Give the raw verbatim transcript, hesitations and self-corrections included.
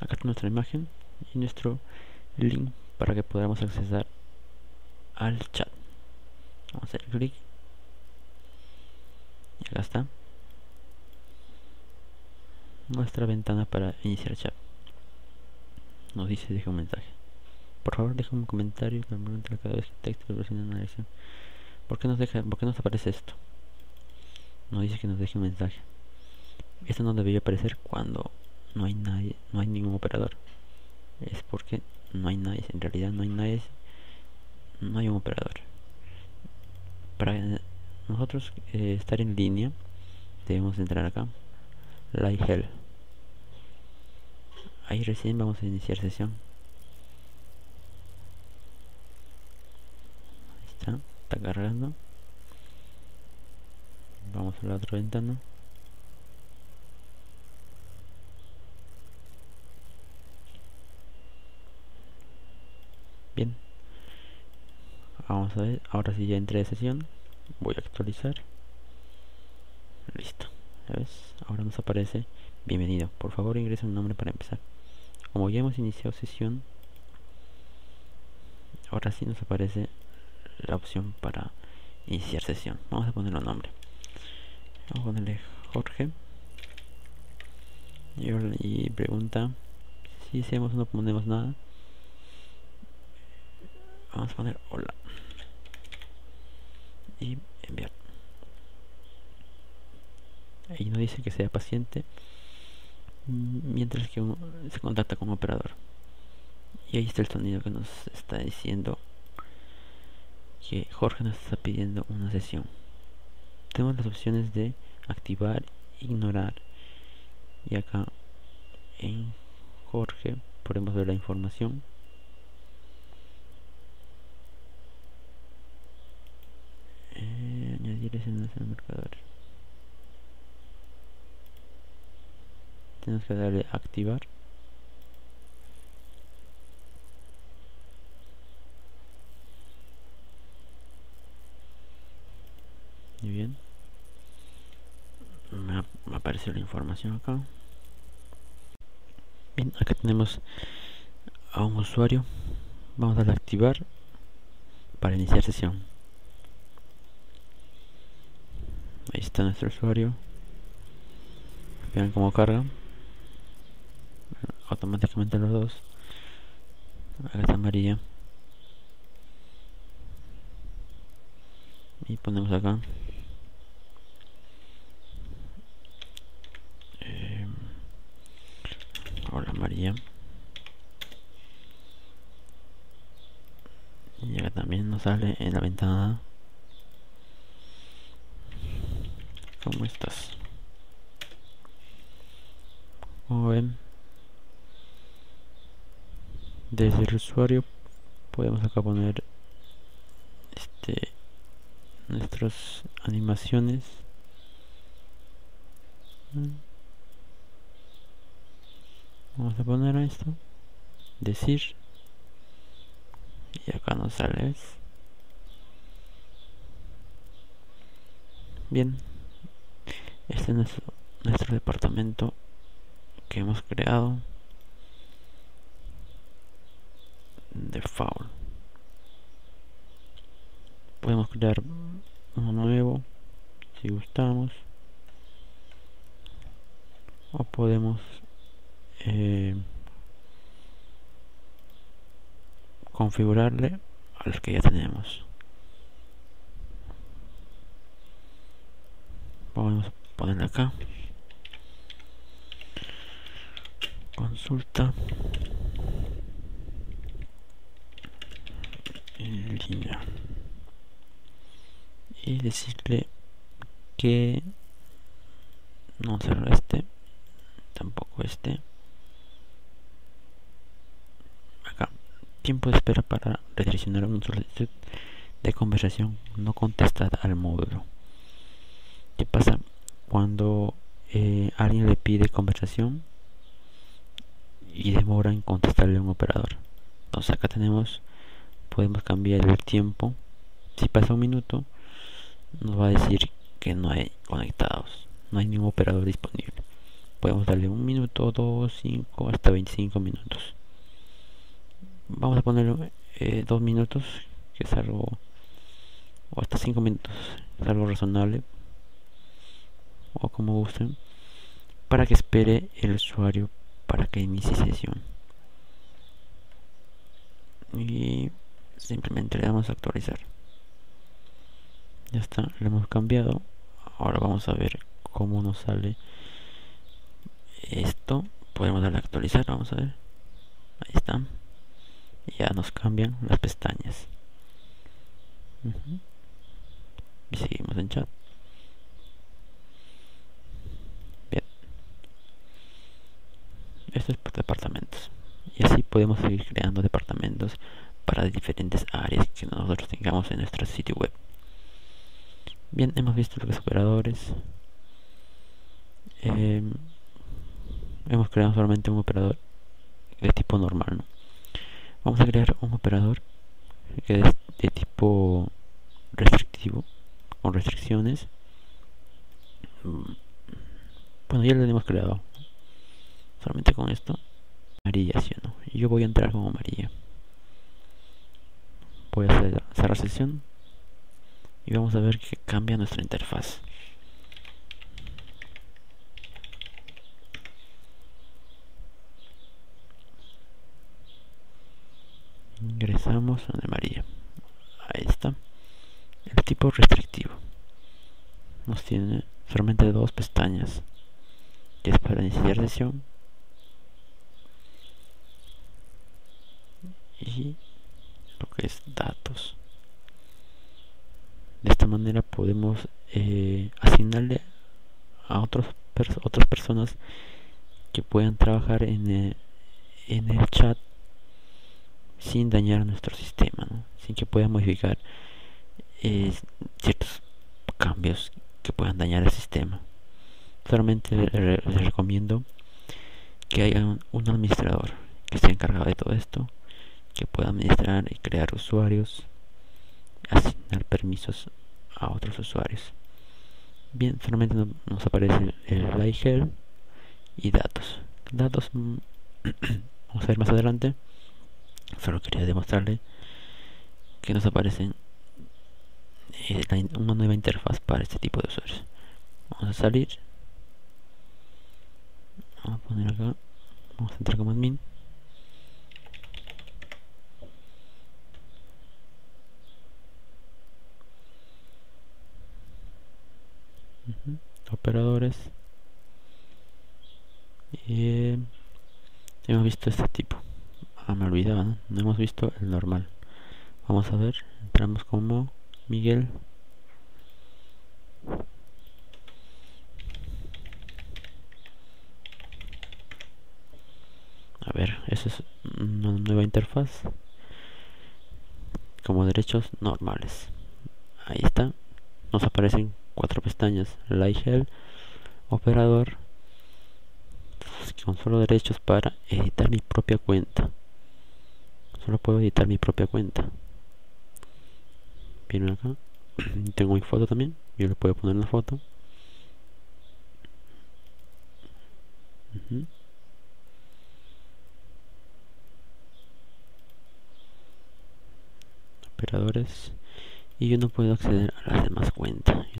acá está nuestra imagen y nuestro link para que podamos acceder al chat. Vamos a hacer clic y acá está nuestra ventana para iniciar el chat. Nos dice deja un mensaje. Por favor deja un comentario normalmente cada vez que el texto lo presenta en una dirección. ¿Por qué nos deja? ¿Por qué nos aparece esto? Nos dice que nos deje un mensaje. Esto no debería aparecer cuando no hay nadie, no hay ningún operador. Es porque no hay nadie, en realidad no hay nadie, no hay un operador. Para nosotros eh, estar en línea debemos entrar acá, Live Help. Ahí recién vamos a iniciar sesión. Ahí está, está cargando. Vamos a la otra ventana. Bien, vamos a ver, ahora sí ya entré de sesión, voy a actualizar, listo, ¿ya ves? Ahora nos aparece, bienvenido, por favor ingresa un nombre para empezar. Como ya hemos iniciado sesión, ahora sí nos aparece la opción para iniciar sesión. Vamos a ponerle un nombre, vamos a ponerle Jorge, y pregunta, si hacemos no ponemos nada. Vamos a poner hola y enviar. Ahí nos dice que sea paciente mientras que se contacta con un operador. Y ahí está el sonido que nos está diciendo que Jorge nos está pidiendo una sesión. Tenemos las opciones de activar, ignorar, y acá en Jorge podemos ver la información. El marcador, tenemos que darle a activar y bien me aparece la información acá. Bien, acá tenemos a un usuario, vamos a darle a activar para iniciar sesión. Ahí está nuestro usuario. Vean cómo carga. Automáticamente los dos. Acá está amarilla. Y ponemos acá. Eh, hola amarilla. Y acá también nos sale en la ventana. ¿Cómo estás? Como ven, desde el usuario podemos acá poner este nuestras animaciones. Vamos a poner esto, decir, y acá nos sale. Bien. Este es nuestro, nuestro departamento que hemos creado de default. Podemos crear uno nuevo si gustamos, o podemos eh, configurarle a los que ya tenemos. Vamos a ponen acá consulta en línea y decirle que no cerrar este, tampoco este acá. Tiempo de espera para redireccionar una solicitud de conversación no contestada al módulo. ¿Qué pasa? Cuando eh, alguien le pide conversación y demora en contestarle a un operador, entonces acá tenemos, podemos cambiar el tiempo. Si pasa un minuto nos va a decir que no hay conectados, no hay ningún operador disponible. podemos darle un minuto, dos, cinco, hasta veinticinco minutos. Vamos a ponerlo eh, dos minutos, que es algo, o hasta cinco minutos, es algo razonable, o como gusten, para que espere el usuario para que inicie sesión. Y simplemente le damos a actualizar. Ya está, lo hemos cambiado. Ahora vamos a ver cómo nos sale esto. Podemos darle a actualizar, vamos a ver. Ahí está. Ya nos cambian las pestañas. Uh-huh. Y seguimos en chat. Bien. Esto es por departamentos. Y así podemos seguir creando departamentos para diferentes áreas que nosotros tengamos en nuestro sitio web. Bien, hemos visto los operadores. Eh, hemos creado solamente un operador de tipo normal, ¿no? Vamos a crear un operador que es de tipo restrictivo, con restricciones. Bueno, ya lo hemos creado. Solamente con esto. Amarilla, ¿sí o no? Yo voy a entrar con amarilla. Voy a cerrar, cerrar sesión. Y vamos a ver que cambia nuestra interfaz. Ingresamos a de María. Ahí está. El tipo restrictivo. Nos tiene solamente dos pestañas. Que es para iniciar sesión. Y lo que es datos. De esta manera podemos eh, asignarle a otros pers otras personas que puedan trabajar en el, en el chat sin dañar nuestro sistema, ¿no? Sin que puedan modificar eh, ciertos cambios que puedan dañar el sistema. Solamente les recomiendo que haya un administrador que esté encargado de todo esto, que pueda administrar y crear usuarios, asignar permisos a otros usuarios. Bien, solamente no, nos aparece el, el Lighthelp y datos. Datos vamos a ver más adelante. Solo quería demostrarle que nos aparecen eh, la, una nueva interfaz para este tipo de usuarios. Vamos a salir. Vamos a poner acá. Vamos a entrar como admin. Uh-huh. Operadores. Eh, hemos visto este tipo. Ah, me olvidaba, ¿no? No hemos visto el normal. Vamos a ver. Entramos como Miguel. A ver, esa es una nueva interfaz. Como derechos normales. Ahí está. Nos aparecen cuatro pestañas: Lighthelp, operador, con solo derechos para editar mi propia cuenta. Solo puedo editar mi propia cuenta. Vienen acá. Tengo mi foto también. Yo le puedo poner una foto. Uh-huh. Operadores. Y yo no puedo acceder a las demás cuentas.